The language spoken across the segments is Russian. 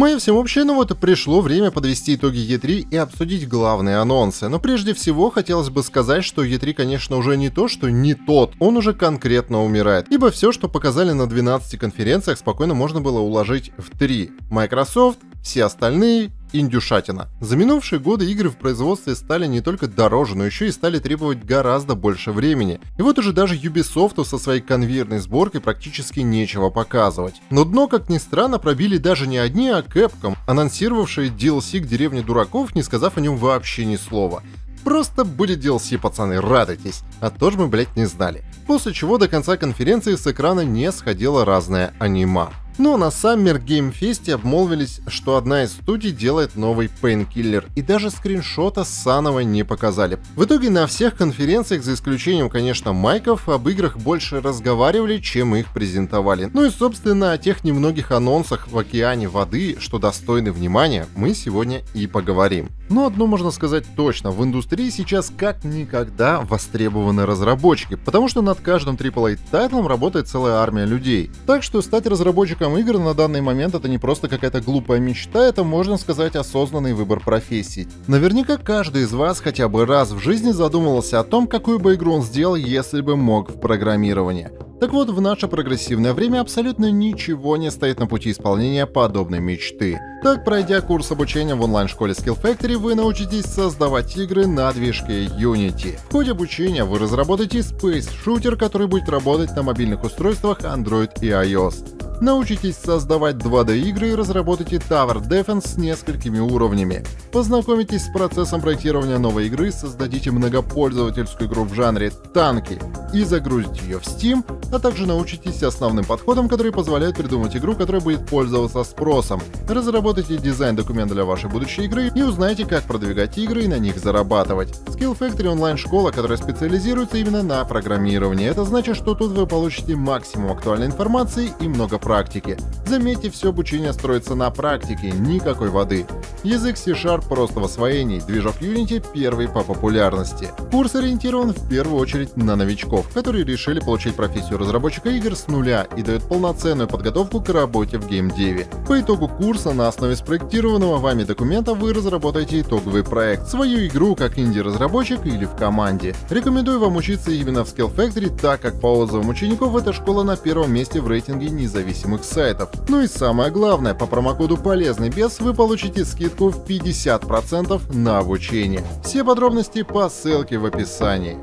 Мы всем общем, ну вот и пришло время подвести итоги E3 и обсудить главные анонсы. Но прежде всего хотелось бы сказать, что E3, конечно, уже не то, что не тот, он уже конкретно умирает. Ибо все, что показали на 12 конференциях, спокойно можно было уложить в 3. Microsoft, все остальные... индюшатина. За минувшие годы игры в производстве стали не только дороже, но еще и стали требовать гораздо больше времени. И вот уже даже Ubisoft со своей конвейерной сборкой практически нечего показывать. Но дно, как ни странно, пробили даже не одни, а Capcom, анонсировавшие DLC к Деревне Дураков, не сказав о нем вообще ни слова. Просто будет DLC, пацаны, радуйтесь. А то ж мы, блять, не знали. После чего до конца конференции с экрана не сходило разное анима. Но на Summer Game Fest обмолвились, что одна из студий делает новый Painkiller, и даже скриншота ссаного не показали. В итоге на всех конференциях, за исключением, конечно, майков, об играх больше разговаривали, чем их презентовали. Ну и, собственно, о тех немногих анонсах в океане воды, что достойны внимания, мы сегодня и поговорим. Но одно можно сказать точно, в индустрии сейчас как никогда востребованы разработчики, потому что над каждым AAA-тайтлом работает целая армия людей. Так что стать разработчиком игр на данный момент это не просто какая-то глупая мечта, это, можно сказать, осознанный выбор профессии. Наверняка каждый из вас хотя бы раз в жизни задумывался о том, какую бы игру он сделал, если бы мог в программировании. Так вот, в наше прогрессивное время абсолютно ничего не стоит на пути исполнения подобной мечты. Так, пройдя курс обучения в онлайн-школе Skill Factory, вы научитесь создавать игры на движке Unity. В ходе обучения вы разработаете Space Shooter, который будет работать на мобильных устройствах Android и iOS. Научитесь создавать 2D-игры и разработайте Tower Defense с несколькими уровнями. Познакомитесь с процессом проектирования новой игры, создадите многопользовательскую игру в жанре «Танки» и загрузите ее в Steam, а также научитесь основным подходам, которые позволяют придумать игру, которая будет пользоваться спросом. Разработайте дизайн-документ для вашей будущей игры и узнаете, как продвигать игры и на них зарабатывать. Skill Factory — онлайн-школа, которая специализируется именно на программировании. Это значит, что тут вы получите максимум актуальной информации и много практики. Заметьте, все обучение строится на практике, никакой воды. Язык C-Sharp просто в освоении, движок Unity первый по популярности. Курс ориентирован в первую очередь на новичков, которые решили получить профессию разработчика игр с нуля и дает полноценную подготовку к работе в геймдеве. По итогу курса на основе спроектированного вами документа вы разработаете итоговый проект, свою игру как инди-разработчик или в команде. Рекомендую вам учиться именно в Skill Factory, так как по отзывам учеников эта школа на первом месте в рейтинге независимых сайтов. Ну и самое главное, по промокоду «Полезный бес» вы получите скидку в 50% на обучение. Все подробности по ссылке в описании.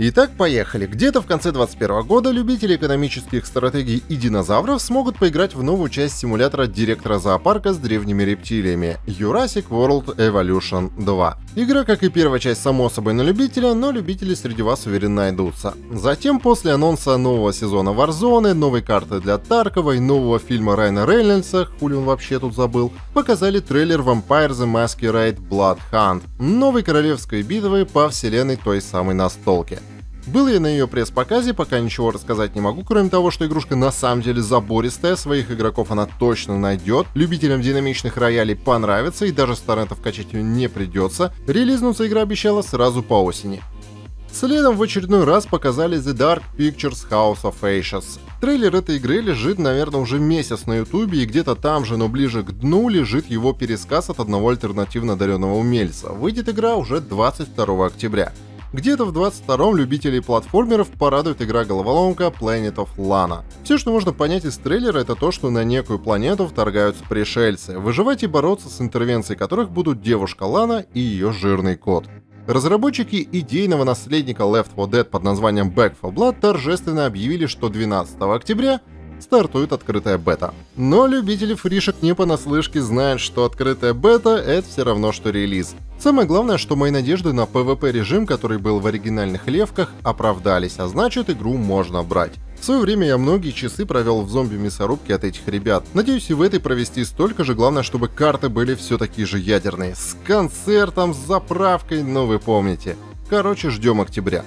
Итак, поехали. Где-то в конце 2021 года любители экономических стратегий и динозавров смогут поиграть в новую часть симулятора директора зоопарка с древними рептилиями Jurassic World Evolution 2. Игра, как и первая часть, само собой на любителя, но любители среди вас уверенно найдутся. Затем, после анонса нового сезона Warzone, новой карты для Таркова и нового фильма Райана Рейнольдса, хули он вообще тут забыл, показали трейлер Vampire The Masquerade Blood Hunt, новой королевской битвы по вселенной той самой настолки. Был я на ее пресс-показе, пока ничего рассказать не могу, кроме того, что игрушка на самом деле забористая, своих игроков она точно найдет, любителям динамичных роялей понравится и даже с торрентов качать ее не придется, релизнуться игра обещала сразу по осени. Следом в очередной раз показали The Dark Pictures House of Ashes. Трейлер этой игры лежит, наверное, уже месяц на ютубе, и где-то там же, но ближе к дну, лежит его пересказ от одного альтернативно одаренного умельца. Выйдет игра уже 22 октября. Где-то в 22-м любителей платформеров порадует игра-головоломка Planet of Lana. Все, что можно понять из трейлера, это то, что на некую планету вторгаются пришельцы. Выживать и бороться с интервенцией которых будут девушка Лана и ее жирный кот. Разработчики идейного наследника Left 4 Dead под названием Back 4 Blood торжественно объявили, что 12 октября стартует открытая бета. Но любители фришек не понаслышке знают, что открытая бета — это все равно, что релиз. Самое главное, что мои надежды на PvP режим, который был в оригинальных левках, оправдались, а значит, игру можно брать. В свое время я многие часы провел в зомби-мясорубке от этих ребят. Надеюсь, и в этой провести столько же, главное, чтобы карты были все такие же ядерные. С концертом, с заправкой, ну вы помните. Короче, ждем октября.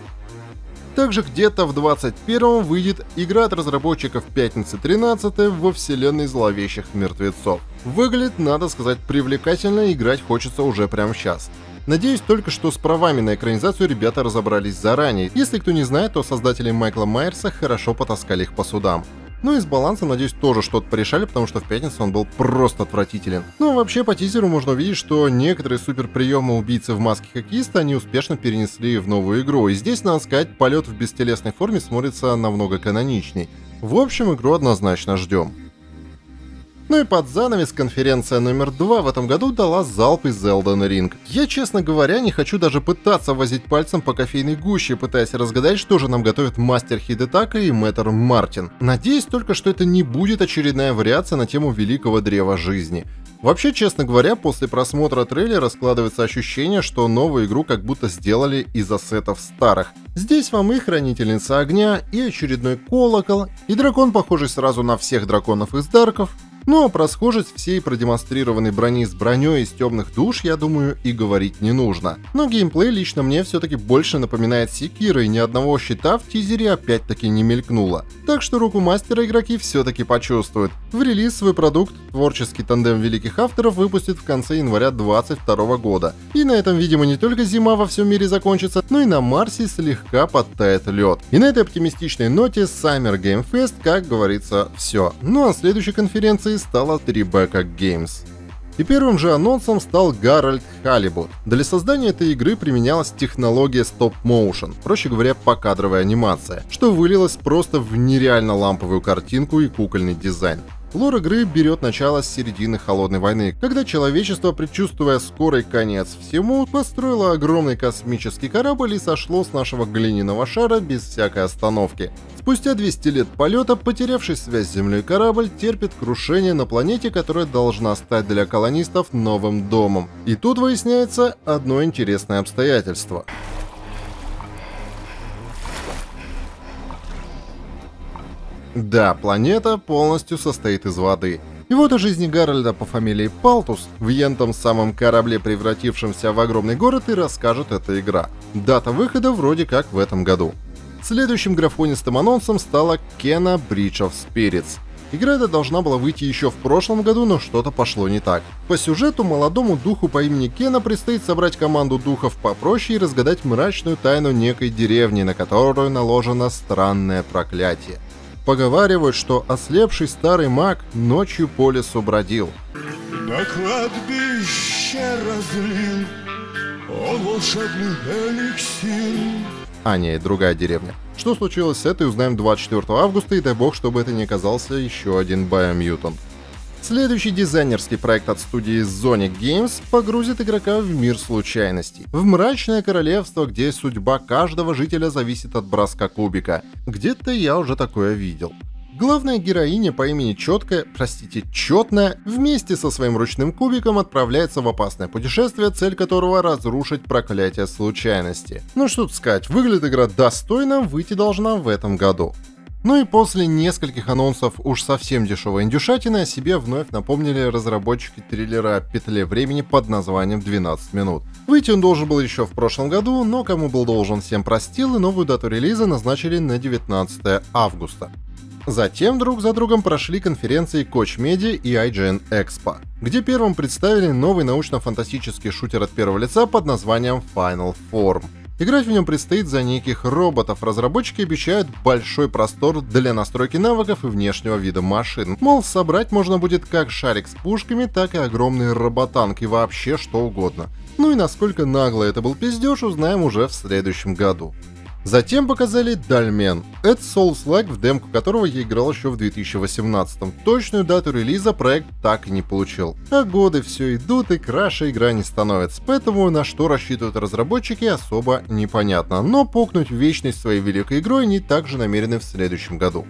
Также где-то в 21-м выйдет игра от разработчиков «Пятницы 13» во вселенной зловещих мертвецов. Выглядит, надо сказать, привлекательно, и играть хочется уже прямо сейчас. Надеюсь только, что с правами на экранизацию ребята разобрались заранее. Если кто не знает, то создатели Майкла Майерса хорошо потаскали их по судам. Ну и с балансом, надеюсь, тоже что-то порешали, потому что в пятницу он был просто отвратителен. Ну а вообще по тизеру можно увидеть, что некоторые суперприемы убийцы в маске хоккеиста они успешно перенесли в новую игру. И здесь, надо сказать, полет в бестелесной форме смотрится намного каноничней. В общем, игру однозначно ждем. Ну и под занавес конференция номер 2 в этом году дала залп из Elden Ring. Я, честно говоря, не хочу даже пытаться возить пальцем по кофейной гуще, пытаясь разгадать, что же нам готовят мастер Хидетака и мэтр Мартин. Надеюсь только, что это не будет очередная вариация на тему великого древа жизни. Вообще, честно говоря, после просмотра трейлера складывается ощущение, что новую игру как будто сделали из ассетов старых. Здесь вам и Хранительница Огня, и очередной колокол, и дракон, похожий сразу на всех драконов из Дарков. Ну а про схожесть всей продемонстрированной брони с броней из темных душ, я думаю, и говорить не нужно. Но геймплей лично мне все-таки больше напоминает Секиро, и ни одного щита в тизере опять-таки не мелькнуло. Так что руку мастера игроки все-таки почувствуют. В релиз свой продукт творческий тандем великих авторов выпустит в конце января 2022 года. И на этом, видимо, не только зима во всем мире закончится, но и на Марсе слегка подтает лед. И на этой оптимистичной ноте Summer Game Fest, как говорится, все. Ну а следующей конференции стала 3Beka Games. И первым же анонсом стал Гарольд Халибут. Для создания этой игры применялась технология стоп-моушен, проще говоря, покадровая анимация, что вылилось просто в нереально ламповую картинку и кукольный дизайн. Лор игры берет начало с середины Холодной войны, когда человечество, предчувствуя скорый конец всему, построило огромный космический корабль и сошло с нашего глиняного шара без всякой остановки. Спустя 200 лет полета, потерявший связь с Землей корабль, терпит крушение на планете, которая должна стать для колонистов новым домом. И тут выясняется одно интересное обстоятельство. Да, планета полностью состоит из воды. И вот о жизни Гарольда по фамилии Палтус в ентом самом корабле, превратившемся в огромный город, и расскажет эта игра. Дата выхода вроде как в этом году. Следующим графонистым анонсом стала Kena Bridge of Spirits. Игра эта должна была выйти еще в прошлом году, но что-то пошло не так. По сюжету молодому духу по имени Кена предстоит собрать команду духов попроще и разгадать мрачную тайну некой деревни, на которую наложено странное проклятие. Поговаривают, что ослепший старый маг ночью по лесу бродил. На кладбище разлил он волшебный эликсир. А нет, другая деревня. Что случилось с этой, узнаем 24 августа, и дай бог, чтобы это не оказался еще один Биомьютант. Следующий дизайнерский проект от студии Zonic Games погрузит игрока в мир случайностей. В мрачное королевство, где судьба каждого жителя зависит от броска кубика. Где-то я уже такое видел. Главная героиня по имени Четная, вместе со своим ручным кубиком отправляется в опасное путешествие, цель которого — разрушить проклятие случайности. Ну что тут сказать, выглядит игра достойно, выйти должна в этом году. Ну и после нескольких анонсов уж совсем дешевой индюшатины о себе вновь напомнили разработчики триллера о петле времени под названием «12 минут». Выйти он должен был еще в прошлом году, но кому был должен, всем простил, и новую дату релиза назначили на 19 августа. Затем друг за другом прошли конференции Koch Media и IGN Expo, где первым представили новый научно-фантастический шутер от первого лица под названием Final Form. Играть в нем предстоит за неких роботов. Разработчики обещают большой простор для настройки навыков и внешнего вида машин. Мол, собрать можно будет как шарик с пушками, так и огромный роботанк и вообще что угодно. Ну и насколько нагло это был пиздеж, узнаем уже в следующем году. Затем показали Дальмен. Это Souls-like, в демку которого я играл еще в 2018-м. Точную дату релиза проект так и не получил. А годы все идут, и краше игра не становится. Поэтому на что рассчитывают разработчики, особо непонятно. Но пукнуть в вечность своей великой игрой они также намерены в следующем году.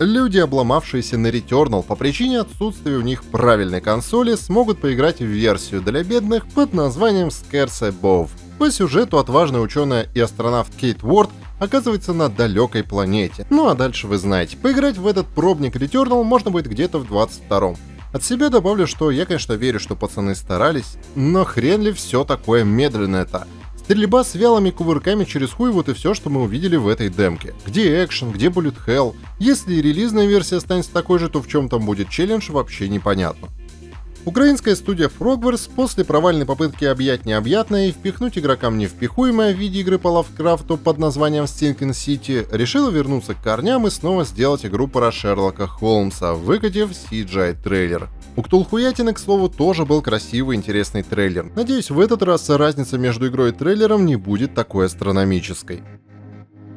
Люди, обломавшиеся на Returnal по причине отсутствия у них правильной консоли, смогут поиграть в версию для бедных под названием Scarce Above. По сюжету отважная ученая и астронавт Кейт Уорд оказывается на далекой планете. Ну а дальше вы знаете, поиграть в этот пробник Returnal можно будет где-то в 22-м. От себя добавлю, что я, конечно, верю, что пацаны старались, но хрен ли все такое медленное-то. Стрельба с вялыми кувырками через хуй — вот и все, что мы увидели в этой демке. Где экшен, где bullet hell? Если и релизная версия останется такой же, то в чем там будет челлендж, вообще непонятно. Украинская студия Frogwares после провальной попытки объять необъятное и впихнуть игрокам невпихуемое в виде игры по Лавкрафту под названием Stinking City решила вернуться к корням и снова сделать игру про Шерлока Холмса, выкатив CGI-трейлер. У Ктулхуятины, к слову, тоже был красивый интересный трейлер. Надеюсь, в этот раз разница между игрой и трейлером не будет такой астрономической.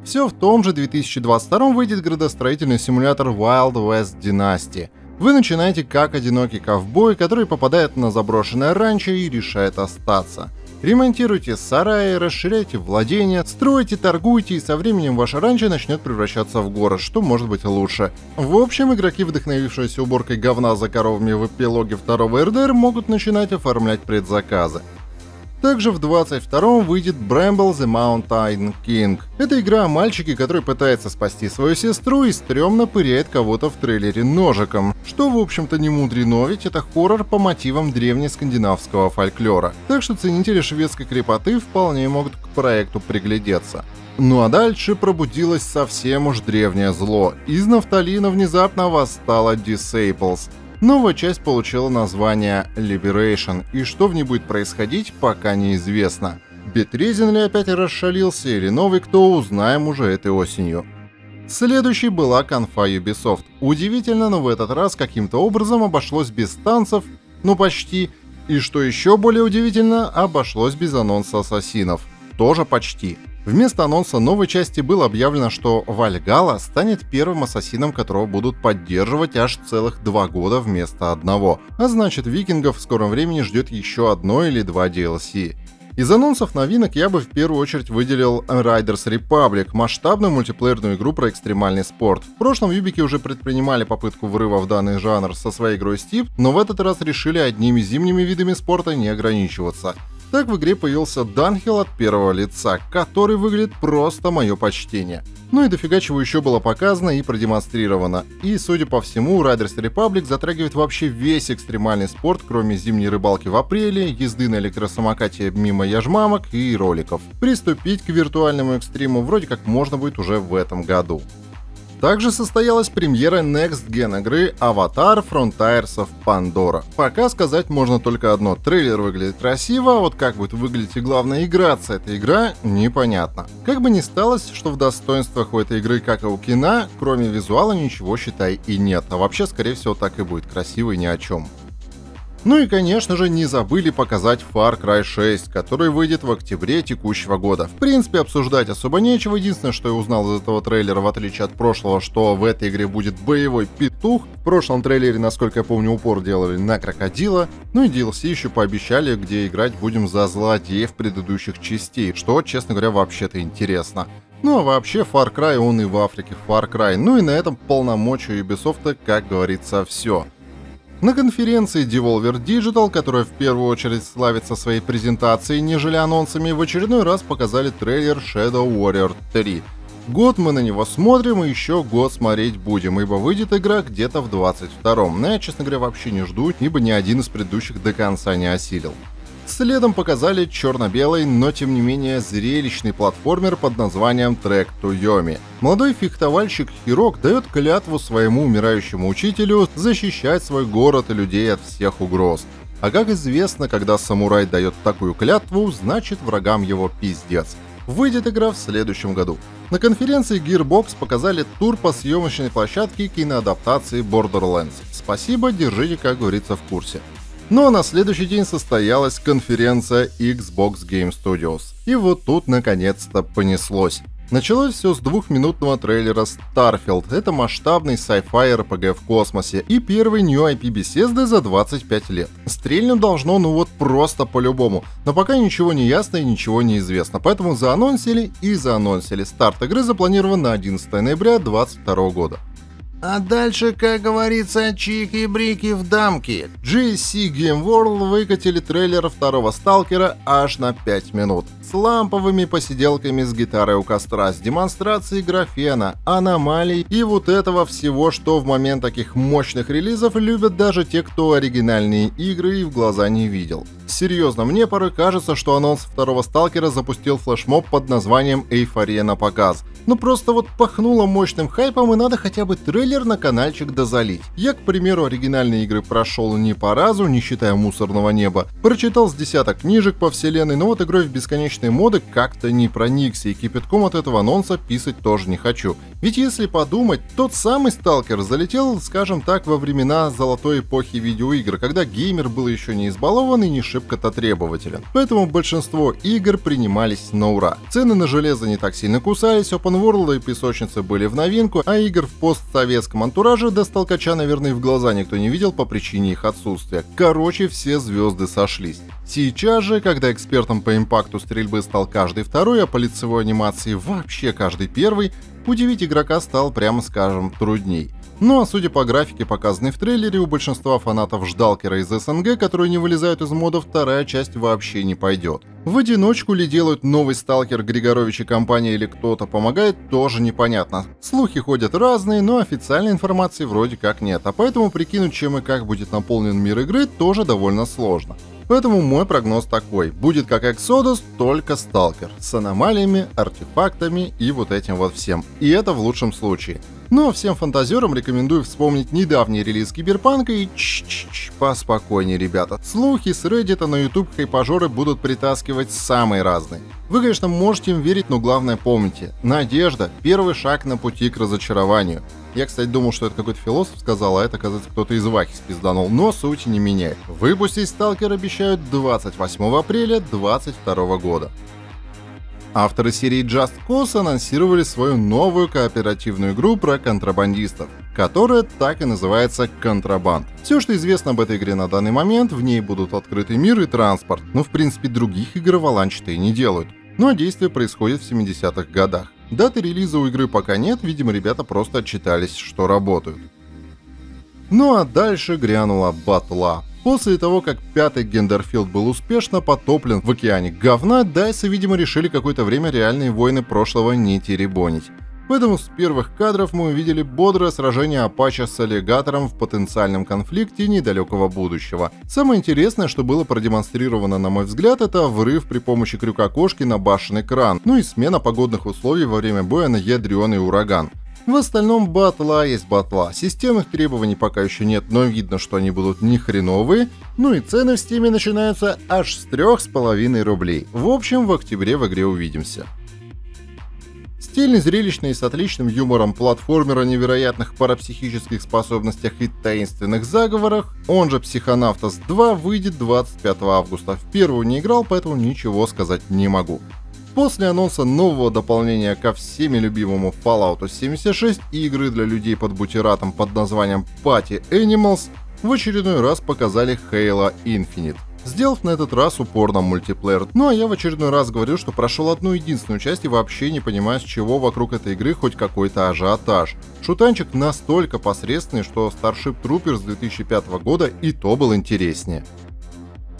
Все в том же 2022 выйдет градостроительный симулятор Wild West Dynasty. Вы начинаете как одинокий ковбой, который попадает на заброшенное ранчо и решает остаться. Ремонтируйте сараи, расширяйте владения, строите, торгуйте, и со временем ваше ранчо начнет превращаться в город, что может быть лучше. В общем, игроки, вдохновившиеся уборкой говна за коровами в эпилоге второго РДР, могут начинать оформлять предзаказы. Также в 22-м выйдет Bramble The Mountain King. Это игра о мальчике, который пытается спасти свою сестру и стрёмно пыряет кого-то в трейлере ножиком. Что, в общем-то, не мудрено, ведь это хоррор по мотивам древнескандинавского фольклора. Так что ценители шведской крепоты вполне могут к проекту приглядеться. Ну а дальше пробудилось совсем уж древнее зло. Из нафталина внезапно восстала Disciples. Новая часть получила название Liberation, и что в ней будет происходить, пока неизвестно. Бетрезин ли опять расшалился или новый кто, узнаем уже этой осенью. Следующей была конфа Ubisoft. Удивительно, но в этот раз каким-то образом обошлось без танцев, ну почти, и что еще более удивительно, обошлось без анонса ассасинов. Тоже почти. Вместо анонса новой части было объявлено, что Вальгалла станет первым ассасином, которого будут поддерживать аж целых 2 года вместо одного. А значит, викингов в скором времени ждет еще одно или 2 DLC. Из анонсов новинок я бы в первую очередь выделил Riders Republic, масштабную мультиплеерную игру про экстремальный спорт. В прошлом Юбики уже предпринимали попытку врыва в данный жанр со своей игрой Steep, но в этот раз решили одними зимними видами спорта не ограничиваться. Так в игре появился Данхилл от первого лица, который выглядит просто мое почтение. Ну и дофига чего еще было показано и продемонстрировано. И, судя по всему, Riders Republic затрагивает вообще весь экстремальный спорт, кроме зимней рыбалки в апреле, езды на электросамокате мимо яжмамок и роликов. Приступить к виртуальному экстриму вроде как можно будет уже в этом году. Также состоялась премьера Next Gen игры Avatar Frontiers of Pandora. Пока сказать можно только одно: трейлер выглядит красиво, а вот как будет выглядеть и главное играться эта игра, непонятно. Как бы ни сталось, что в достоинствах у этой игры, как и у кино, кроме визуала ничего, считай, и нет. А вообще, скорее всего, так и будет красиво и ни о чем. Ну и, конечно же, не забыли показать Far Cry 6, который выйдет в октябре текущего года. В принципе, обсуждать особо нечего. Единственное, что я узнал из этого трейлера, в отличие от прошлого, что в этой игре будет боевой петух. В прошлом трейлере, насколько я помню, упор делали на крокодила. Ну и DLC еще пообещали, где играть будем за злодеев предыдущих частей, что, честно говоря, вообще-то интересно. Ну а вообще, Far Cry, он и в Африке Far Cry. Ну и на этом полномочия Ubisoft, как говорится, все. На конференции Devolver Digital, которая в первую очередь славится своей презентацией, нежели анонсами, в очередной раз показали трейлер Shadow Warrior 3. Год мы на него смотрим и еще год смотреть будем, ибо выйдет игра где-то в 22-м. Но я, честно говоря, вообще не жду, ибо ни один из предыдущих до конца не осилил. Следом показали черно-белый, но тем не менее зрелищный платформер под названием Trek to Yomi. Молодой фехтовальщик Хирок дает клятву своему умирающему учителю защищать свой город и людей от всех угроз. А как известно, когда самурай дает такую клятву, значит врагам его пиздец. Выйдет игра в следующем году. На конференции Gearbox показали тур по съемочной площадке киноадаптации Borderlands. Спасибо, держите, как говорится, в курсе. Ну а на следующий день состоялась конференция Xbox Game Studios. И вот тут наконец-то понеслось. Началось все с 2-минутного трейлера Starfield. Это масштабный sci-fi RPG в космосе и первый New IP Bethesda за 25 лет. Стрельнуть должно ну вот просто по-любому, но пока ничего не ясно и ничего не известно, поэтому заанонсили. Старт игры запланирован на 11 ноября 2022 года. А дальше, как говорится, чики-брики в дамки. GSC Game World выкатили трейлер второго Сталкера аж на 5 минут. с ламповыми посиделками с гитарой у костра, с демонстрацией графена, аномалий и вот этого всего, что в момент таких мощных релизов любят даже те, кто оригинальные игры и в глаза не видел. Серьезно, мне порой кажется, что анонс второго Сталкера запустил флешмоб под названием «Эйфория на показ». Ну просто вот пахнуло мощным хайпом, и надо хотя бы трейлер на канальчик дозалить. Я, к примеру, оригинальные игры прошел не по разу, не считая «Мусорного неба». Прочитал с десяток книжек по вселенной, но вот игрой в бесконечные моды как-то не проникся, и кипятком от этого анонса писать тоже не хочу. Ведь если подумать, тот самый Сталкер залетел, скажем так, во времена золотой эпохи видеоигр, когда геймер был еще не избалован и не шибко-то требователен. Поэтому большинство игр принимались на ура. Цены на железо не так сильно кусались, опенворлды и песочницы были в новинку, а игр в постсоветском антураже до Сталкача, наверное, в глаза никто не видел по причине их отсутствия. Короче, все звезды сошлись. Сейчас же, когда экспертом по импакту стрельбы стал каждый второй, а по лицевой анимации вообще каждый первый, удивить игрока стал, прямо скажем, трудней. Ну а судя по графике, показанной в трейлере, у большинства фанатов Ждалкера из СНГ, которые не вылезают из модов, вторая часть вообще не пойдет. В одиночку ли делают новый Сталкер Григорович и компания или кто-то помогает, тоже непонятно. Слухи ходят разные, но официальной информации вроде как нет, а поэтому прикинуть, чем и как будет наполнен мир игры, тоже довольно сложно. Поэтому мой прогноз такой: будет как Exodus, только Сталкер, с аномалиями, артефактами и вот этим вот всем. И это в лучшем случае. Но всем фантазерам рекомендую вспомнить недавний релиз Киберпанка и поспокойнее, ребята. Слухи с Reddit на YouTube хайпажоры будут притаскивать самые разные. Вы, конечно, можете им верить, но главное помните: надежда — первый шаг на пути к разочарованию. Я, кстати, думал, что это какой-то философ сказал, а это, оказывается, кто-то из Вахи спизданул, но суть не меняет. Выпустить Сталкер обещают 28 апреля 2022 года. Авторы серии Just Cause анонсировали свою новую кооперативную игру про контрабандистов, которая так и называется «Контрабанд». Все, что известно об этой игре на данный момент, в ней будут открытый мир и транспорт, но в принципе других игр Avalanche-то и не делают. Ну а действие происходит в 70-х годах. Даты релиза у игры пока нет, видимо, ребята просто отчитались, что работают. Ну а дальше грянула батла. После того, как пятый Гендерфилд был успешно потоплен в океане говна, Дайсы, видимо, решили какое-то время реальные войны прошлого не теребонить. Поэтому с первых кадров мы увидели бодрое сражение Апача с аллигатором в потенциальном конфликте недалекого будущего. Самое интересное, что было продемонстрировано, на мой взгляд, это врыв при помощи крюка кошки на башенный кран, ну и смена погодных условий во время боя на ядрёный ураган. В остальном батла есть батла. Системных требований пока еще нет, но видно, что они будут не хреновые. Ну и цены в Steam начинаются аж с 3,5 рублей. В общем, в октябре в игре увидимся. Стильный, зрелищный и с отличным юмором платформер о невероятных парапсихических способностях и таинственных заговорах, он же Psychonauts 2, выйдет 25 августа. В первую не играл, поэтому ничего сказать не могу. После анонса нового дополнения ко всеми любимому Fallout 76 и игры для людей под бутератом под названием Party Animals в очередной раз показали Halo Infinite, сделав на этот раз упор на мультиплеер. Ну а я в очередной раз говорю, что прошел одну единственную часть и вообще не понимаю, с чего вокруг этой игры хоть какой-то ажиотаж. Шутанчик настолько посредственный, что Starship Troopers 2005 года и то был интереснее.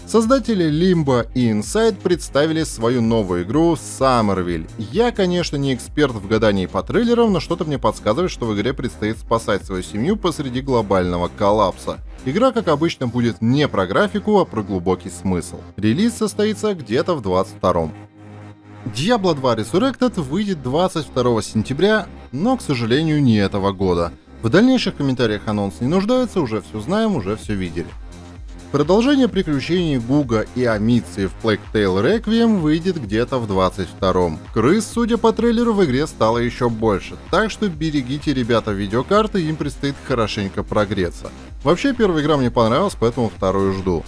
Создатели Limbo и Inside представили свою новую игру Summerville. Я, конечно, не эксперт в гадании по трейлерам, но что-то мне подсказывает, что в игре предстоит спасать свою семью посреди глобального коллапса. Игра, как обычно, будет не про графику, а про глубокий смысл. Релиз состоится где-то в 22-м. Diablo 2 Resurrected выйдет 22 сентября, но, к сожалению, не этого года. В дальнейших комментариях анонс не нуждается, уже все знаем, уже все видели. Продолжение приключений Гуга и Амиции в Plague Tale Requiem выйдет где-то в 22-м. Крыс, судя по трейлеру, в игре стало еще больше, так что берегите, ребята, видеокарты, им предстоит хорошенько прогреться. Вообще, первая игра мне понравилась, поэтому вторую жду.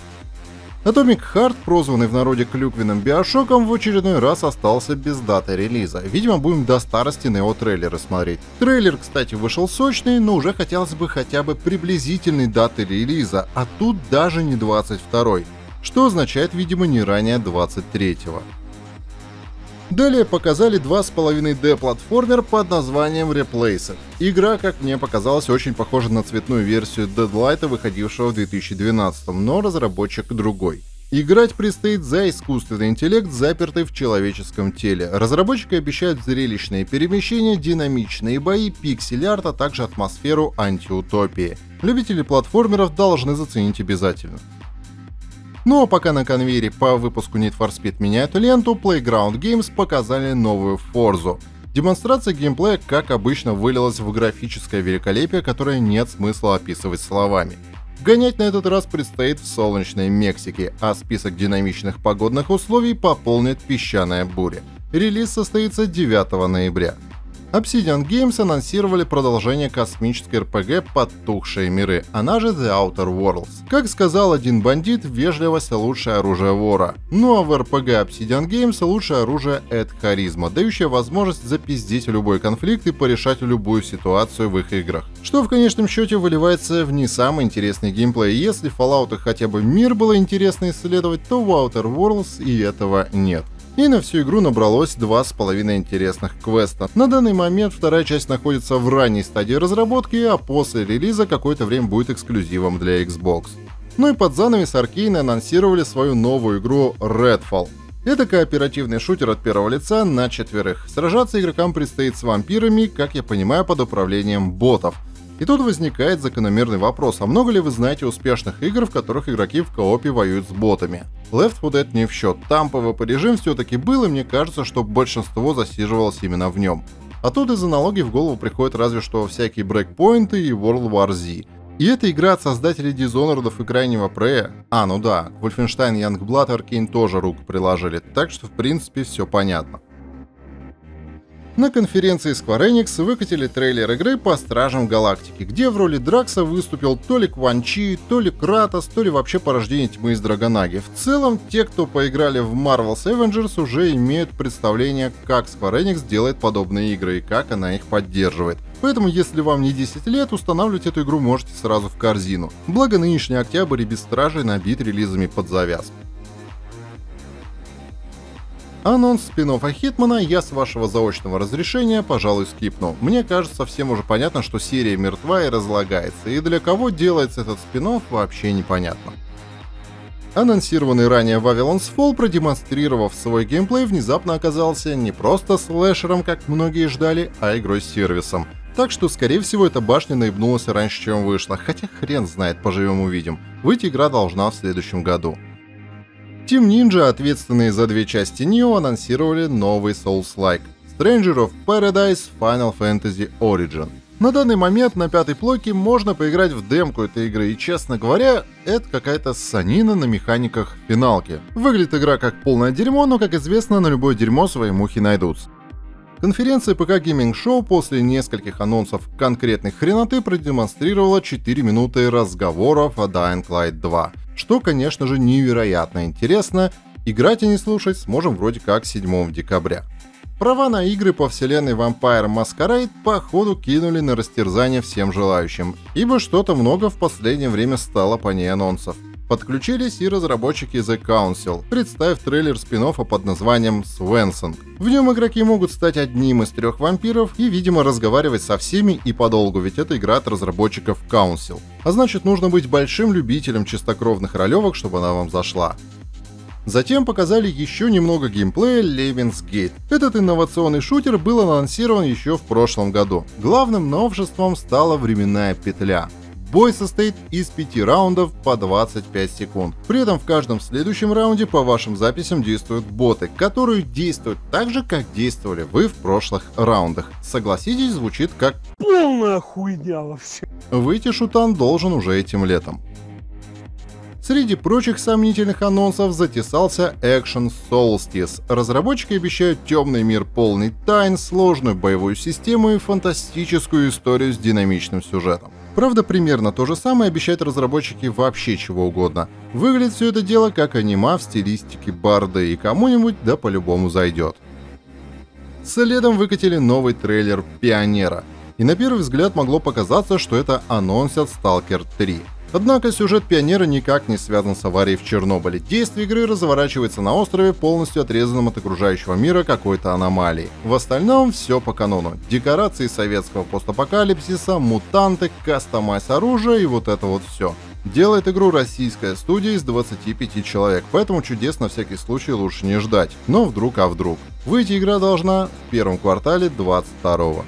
Atomic Heart, прозванный в народе клюквенным биошоком, в очередной раз остался без даты релиза. Видимо, будем до старости на его трейлеры смотреть. Трейлер, кстати, вышел сочный, но уже хотелось бы хотя бы приблизительной даты релиза, а тут даже не 22-й, что означает, видимо, не ранее 23-го. Далее показали 2,5D платформер под названием Replacer. Игра, как мне показалось, очень похожа на цветную версию Deadlight, выходившего в 2012, но разработчик другой. Играть предстоит за искусственный интеллект, запертый в человеческом теле. Разработчики обещают зрелищные перемещения, динамичные бои, пиксель-арт, а также атмосферу антиутопии. Любители платформеров должны заценить обязательно. Ну а пока на конвейере по выпуску Need for Speed меняют ленту, Playground Games показали новую Forza. Демонстрация геймплея, как обычно, вылилась в графическое великолепие, которое нет смысла описывать словами. Гонять на этот раз предстоит в солнечной Мексике, а список динамичных погодных условий пополнит песчаная буря. Релиз состоится 9 ноября. Obsidian Games анонсировали продолжение космической РПГ «Потухшие миры», она же The Outer Worlds. Как сказал один бандит, вежливость — лучшее оружие вора. Ну а в РПГ Obsidian Games лучшее оружие — это харизма, дающая возможность запиздить любой конфликт и порешать любую ситуацию в их играх. Что в конечном счете выливается в не самый интересный геймплей. Если в Fallout хотя бы мир было интересно исследовать, то в Outer Worlds и этого нет. И на всю игру набралось 2,5 интересных квеста. На данный момент вторая часть находится в ранней стадии разработки, а после релиза какое-то время будет эксклюзивом для Xbox. Ну и под занавес Arkane анонсировали свою новую игру Redfall. Это кооперативный шутер от первого лица на четверых. Сражаться игрокам предстоит с вампирами, как я понимаю, под управлением ботов. И тут возникает закономерный вопрос, а много ли вы знаете успешных игр, в которых игроки в коопе воюют с ботами? Left 4 Dead не в счет, там PvP режим все-таки был, и мне кажется, что большинство засиживалось именно в нем. А тут из аналогий в голову приходят разве что всякие брейкпоинты и World War Z. И это игра от создателей Dishonored'ов и Крайнего Прея. А, ну да, к Wolfenstein Youngblood Arkane тоже руку приложили, так что в принципе все понятно. На конференции Square Enix выкатили трейлер игры по Стражам Галактики, где в роли Дракса выступил то ли Кван Чи, то ли Кратос, то ли вообще Порождение Тьмы из Драгонаги. В целом, те, кто поиграли в Marvel's Avengers, уже имеют представление, как Square Enix делает подобные игры и как она их поддерживает. Поэтому, если вам не 10 лет, устанавливать эту игру можете сразу в корзину. Благо, нынешний октябрь и без Стражей набит релизами под завязку. Анонс спин-оффа Хитмана я с вашего заочного разрешения, пожалуй, скипну. Мне кажется, совсем уже понятно, что серия мертва и разлагается, и для кого делается этот спин-офф, вообще непонятно. Анонсированный ранее Babylon's Fall, продемонстрировав свой геймплей, внезапно оказался не просто слэшером, как многие ждали, а игрой-сервисом. Так что, скорее всего, эта башня наебнулась раньше, чем вышла, хотя хрен знает, поживем-увидим. Выйти игра должна в следующем году. Team Ninja, ответственные за две части Neo, анонсировали новый Souls-like — Stranger of Paradise Final Fantasy Origin. На данный момент на пятой плойке можно поиграть в демку этой игры, и, честно говоря, это какая-то ссанина на механиках финалки. Выглядит игра как полное дерьмо, но, как известно, на любое дерьмо свои мухи найдутся. Конференция ПК Gaming Show после нескольких анонсов конкретной хреноты продемонстрировала 4 минуты разговоров о Dying Light 2, что, конечно же, невероятно интересно. Играть и не слушать сможем вроде как 7 декабря. Права на игры по вселенной Vampire Masquerade походу кинули на растерзание всем желающим, ибо что-то много в последнее время стало по ней анонсов. Подключились и разработчики The Council, представив трейлер спин-оффа под названием «Свенсинг». В нем игроки могут стать одним из 3 вампиров и, видимо, разговаривать со всеми и подолгу, ведь это игра от разработчиков Council. А значит, нужно быть большим любителем чистокровных ролевок, чтобы она вам зашла. Затем показали еще немного геймплея Levin's Gate. Этот инновационный шутер был анонсирован еще в прошлом году. Главным новшеством стала временная петля. Бой состоит из 5 раундов по 25 секунд. При этом в каждом следующем раунде по вашим записям действуют боты, которые действуют так же, как действовали вы в прошлых раундах. Согласитесь, звучит как полная хуйня вообще. Выйти шутан должен уже этим летом. Среди прочих сомнительных анонсов затесался Action Solstice. Разработчики обещают темный мир, полный тайн, сложную боевую систему и фантастическую историю с динамичным сюжетом. Правда, примерно то же самое обещают разработчики вообще чего угодно. Выглядит все это дело как аниме в стилистике барды, и кому-нибудь да по-любому зайдет. Следом выкатили новый трейлер «Пионера». И на первый взгляд могло показаться, что это анонс от Stalker 3. Однако сюжет «Пионера» никак не связан с аварией в Чернобыле. Действие игры разворачивается на острове, полностью отрезанном от окружающего мира какой-то аномалии. В остальном все по канону. Декорации советского постапокалипсиса, мутанты, кастомайз оружия и вот это вот все. Делает игру российская студия из 25 человек, поэтому чудес на всякий случай лучше не ждать. Но вдруг, а вдруг. Выйти игра должна в первом квартале 2022-го.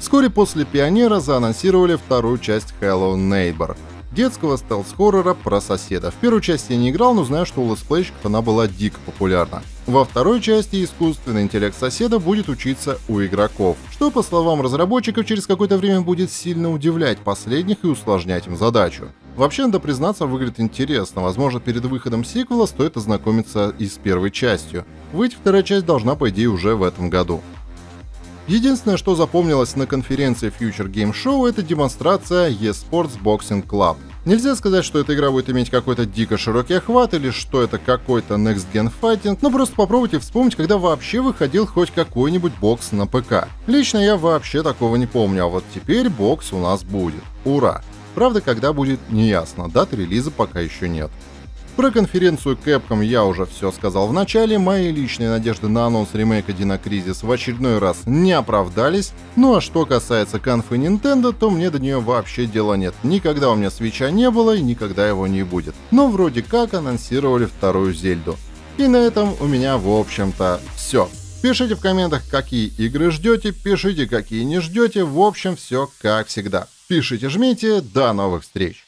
Вскоре после Пионера заанонсировали вторую часть Hello Neighbor, детского стелс-хоррора про соседа. В первую часть я не играл, но знаю, что у летсплейщиков она была дико популярна. Во второй части искусственный интеллект соседа будет учиться у игроков, что, по словам разработчиков, через какое-то время будет сильно удивлять последних и усложнять им задачу. Вообще, надо признаться, выглядит интересно. Возможно, перед выходом сиквела стоит ознакомиться и с первой частью. Выйти вторая часть должна, по идее, уже в этом году. Единственное, что запомнилось на конференции Future Game Show, это демонстрация eSports Boxing Club. Нельзя сказать, что эта игра будет иметь какой-то дико широкий охват или что это какой-то Next Gen Fighting, но просто попробуйте вспомнить, когда вообще выходил хоть какой-нибудь бокс на ПК. Лично я вообще такого не помню, а вот теперь бокс у нас будет. Ура! Правда, когда будет, неясно, дат релиза пока еще нет. Про конференцию Capcom я уже все сказал в начале, мои личные надежды на анонс ремейка Dino Crisis в очередной раз не оправдались, ну а что касается конфы Nintendo, то мне до нее вообще дела нет, никогда у меня Switch'а не было и никогда его не будет, но вроде как анонсировали вторую Зельду. И на этом у меня в общем-то все. Пишите в комментах, какие игры ждете, пишите, какие не ждете, в общем все как всегда. Пишите, жмите, до новых встреч!